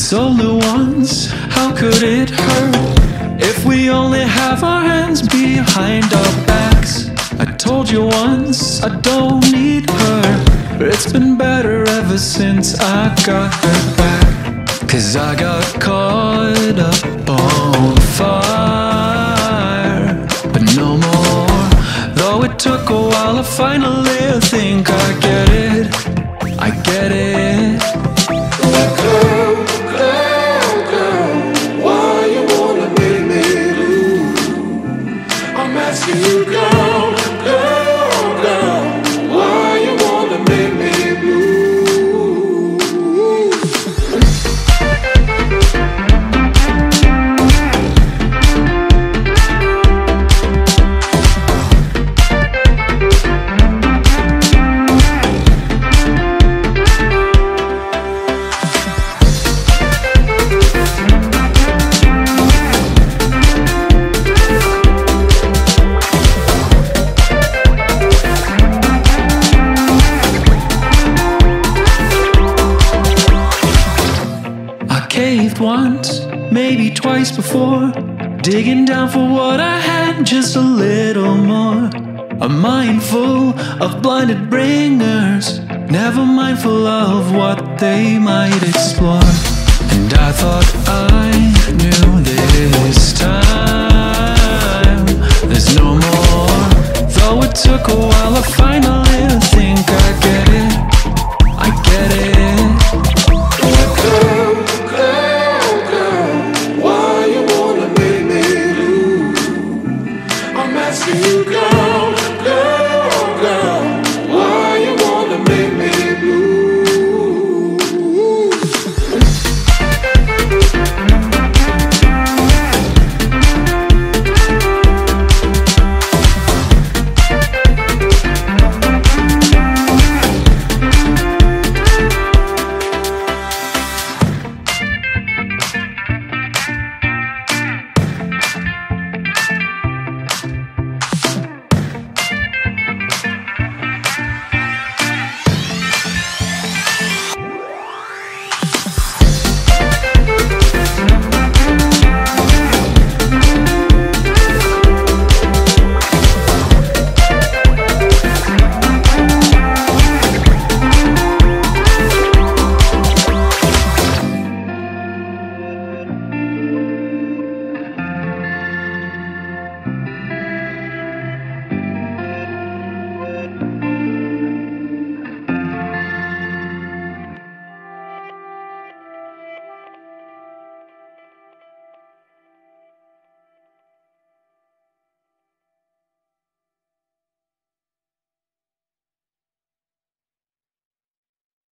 It's only once, how could it hurt if we only have our hands behind our backs? I told you once, I don't need her. It's been better ever since I got her back. 'Cause I got caught up on fire, but no more. Though it took a while, I finally think I get it. I get it. Once, maybe twice before, digging down for what I had, just a little more. A mind full of blinded bringers, never mindful of what they might explore. And I thought I knew this time there's no more. Though it took a while, I finally think I get it. I get it.